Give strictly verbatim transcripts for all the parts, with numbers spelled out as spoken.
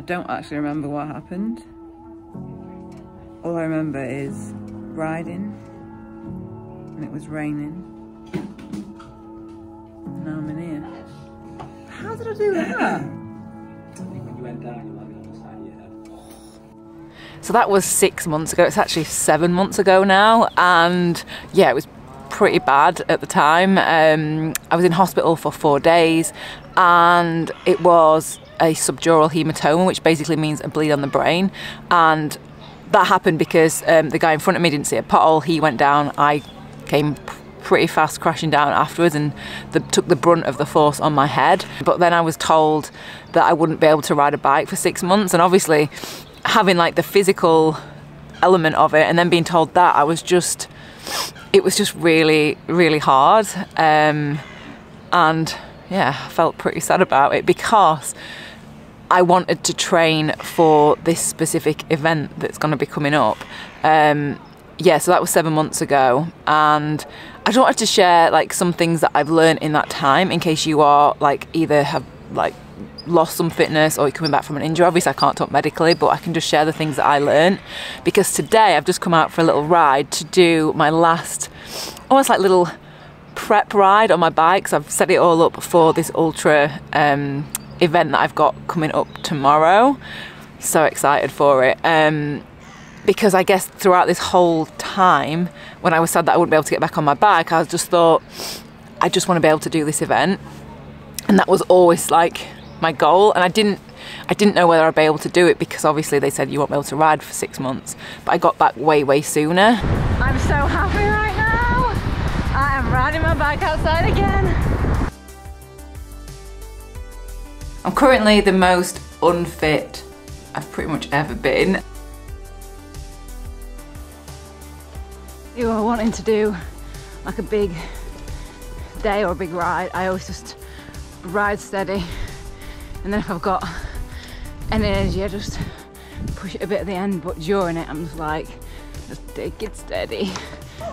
I don't actually remember what happened. All I remember is riding and it was raining. And now I'm in here. How did I do that? I think when you went down, you might be on the side of your head. So that was six months ago. It's actually seven months ago now. And yeah, it was pretty bad at the time. Um, I was in hospital for four days and it was a subdural hematoma, which basically means a bleed on the brain. And that happened because um, the guy in front of me didn't see a pothole. He went down, I came pretty fast crashing down afterwards and the, took the brunt of the force on my head. But then I was told that I wouldn't be able to ride a bike for six months. And obviously having like the physical element of it and then being told that, I was just, it was just really, really hard. Um, and yeah, I felt pretty sad about it because I wanted to train for this specific event that's going to be coming up. Um, yeah, so that was seven months ago. And I don't have to share like some things that I've learned in that time in case you are like either have like lost some fitness or you're coming back from an injury. Obviously I can't talk medically, but I can just share the things that I learned, because today I've just come out for a little ride to do my last almost like little prep ride on my bike. So I've set it all up for this ultra um, event that I've got coming up tomorrow. So excited for it, um, because I guess throughout this whole time when I was sad that I wouldn't be able to get back on my bike, I just thought I just want to be able to do this event, and that was always like my goal. And I didn't I didn't know whether I'd be able to do it because obviously they said you won't be able to ride for six months, but I got back way way sooner. I'm so happy right now. I am riding my bike outside again. I'm currently the most unfit I've pretty much ever been. You are wanting to do like a big day or a big ride. I always just ride steady, and then if I've got any energy I just push it a bit at the end, but during it I'm just like, just take it steady.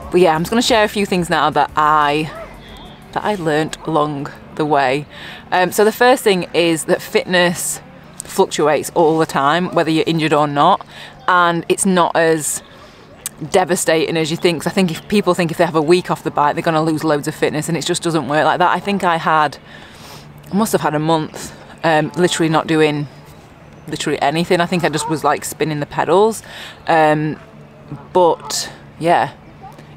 But yeah, I'm just going to share a few things now that I that I learnt along the way. Um, so the first thing is that fitness fluctuates all the time, whether you're injured or not, and it's not as devastating as you think. So I think if people think if they have a week off the bike they're going to lose loads of fitness, and it just doesn't work like that. I think I had, I must have had a month um, literally not doing literally anything. I think I just was like spinning the pedals, um, but yeah,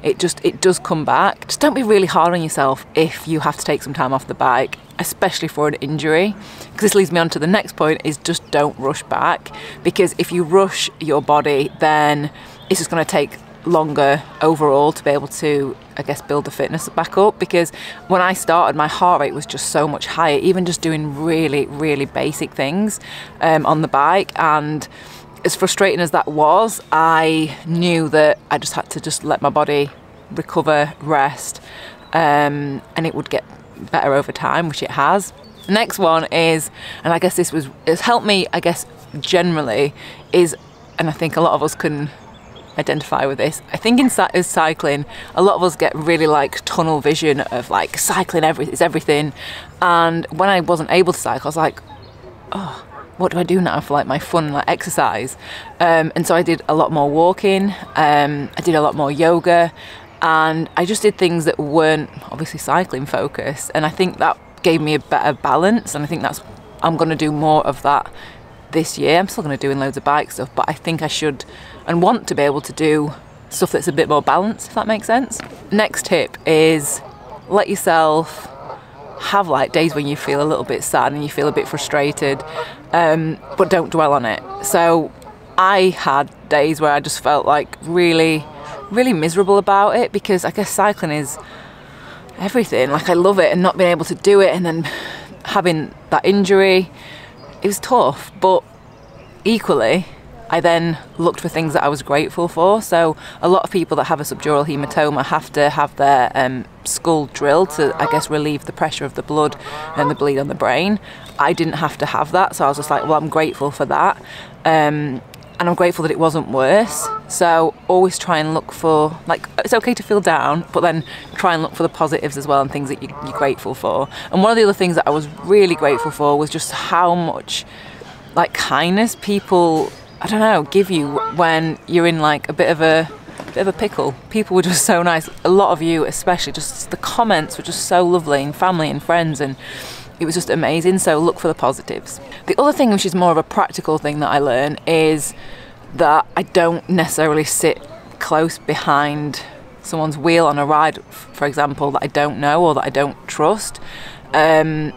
it just, it does come back. Just don't be really hard on yourself if you have to take some time off the bike, especially for an injury, because this leads me on to the next point, is just don't rush back, because if you rush your body then it's just going to take longer overall to be able to, I guess, build the fitness back up. Because when I started my heart rate was just so much higher, even just doing really really basic things um, on the bike. And as frustrating as that was, I knew that I just had to just let my body recover, rest, um, and it would get better over time, which it has. The next one is, and I guess this was, it's helped me, I guess, generally, is, and I think a lot of us can identify with this, I think in cycling, a lot of us get really like tunnel vision of like cycling every, is everything. And when I wasn't able to cycle, I was like, oh, what do I do now for like my fun like exercise? Um, and so I did a lot more walking, um, I did a lot more yoga, and I just did things that weren't obviously cycling focused, and I think that gave me a better balance. And I think that's, I'm going to do more of that this year. I'm still going to do in loads of bike stuff, but I think I should and want to be able to do stuff that's a bit more balanced, if that makes sense. Next tip is let yourself have like days when you feel a little bit sad and you feel a bit frustrated, um, but don't dwell on it. So I had days where I just felt like really, really miserable about it, because I guess cycling is everything. Like I love it, and not being able to do it and then having that injury, it was tough. But equally, I then looked for things that I was grateful for. So a lot of people that have a subdural hematoma have to have their um, skull drilled to, I guess, relieve the pressure of the blood and the bleed on the brain. I didn't have to have that, so I was just like, well, I'm grateful for that. Um, and I'm grateful that it wasn't worse. So always try and look for, like, it's okay to feel down, but then try and look for the positives as well and things that you, you're grateful for. And one of the other things that I was really grateful for was just how much like kindness people, I don't know, give you when you're in like a bit of a bit of a pickle. People were just so nice. A lot of you especially, just the comments were just so lovely, and family and friends, and it was just amazing. So look for the positives. The other thing, which is more of a practical thing that I learned, is that I don't necessarily sit close behind someone's wheel on a ride, for example, that I don't know or that I don't trust. Um,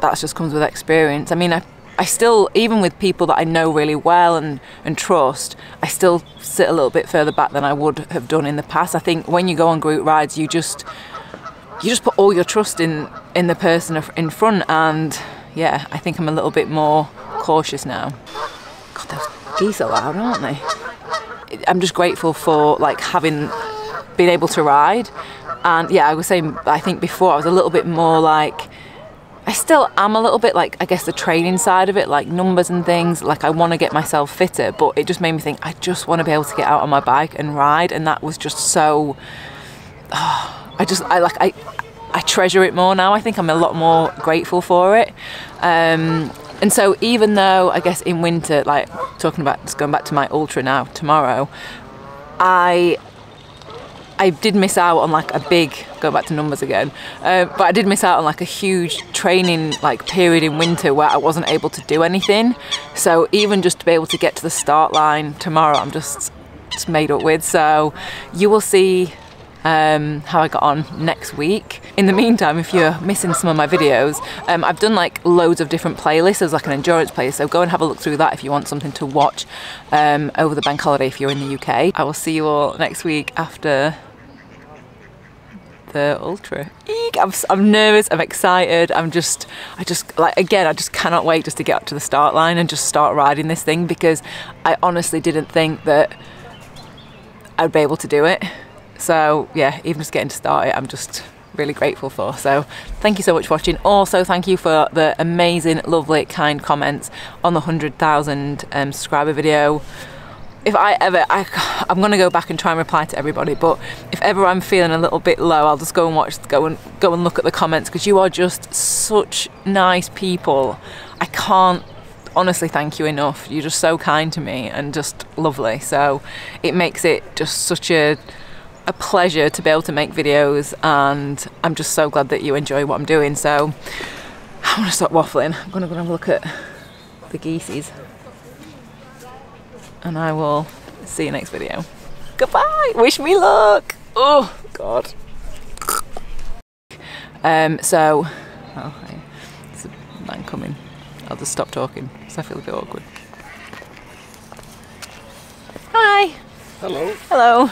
that just comes with experience. I mean, I, I still, even with people that I know really well and, and trust, I still sit a little bit further back than I would have done in the past. I think when you go on group rides, you just you just put all your trust in, in the person in front, and yeah, I think I'm a little bit more cautious now. God, those geese are loud, aren't they? I'm just grateful for like having been able to ride, and yeah, I was saying, I think before I was a little bit more like, I still am a little bit like, I guess the training side of it, like numbers and things, like I want to get myself fitter, but it just made me think I just want to be able to get out on my bike and ride, and that was just so, oh, I just I like I I treasure it more now. I think I'm a lot more grateful for it. Um, and so even though I guess in winter, like talking about just going back to my ultra now tomorrow, I I did miss out on like a big, go back to numbers again, uh, but I did miss out on like a huge training like period in winter where I wasn't able to do anything. So even just to be able to get to the start line tomorrow, I'm just, just made up with. So you will see um, how I got on next week. In the meantime, if you're missing some of my videos, um, I've done like loads of different playlists. There's like an endurance playlist, so go and have a look through that if you want something to watch um, over the bank holiday if you're in the U K. I will see you all next week after the ultra. Eek, I'm, I'm nervous, I'm excited, I'm just, I just, like again, I just cannot wait just to get up to the start line and just start riding this thing, because I honestly didn't think that I'd be able to do it. So yeah, even just getting started, I'm just really grateful for. So thank you so much for watching. Also thank you for the amazing, lovely, kind comments on the one hundred thousand um, subscriber video. If I ever, I, I'm gonna go back and try and reply to everybody, but if ever I'm feeling a little bit low, I'll just go and watch, go and go and look at the comments, because you are just such nice people. I can't honestly thank you enough. You're just so kind to me and just lovely. So it makes it just such a a pleasure to be able to make videos, and I'm just so glad that you enjoy what I'm doing. So I'm gonna stop waffling. I'm gonna go and have a look at the geesies, and I will see you next video. Goodbye, wish me luck. Oh God. Um, so, oh, hey, there's a man coming. I'll just stop talking, because I feel a bit awkward. Hi. Hello. Hello.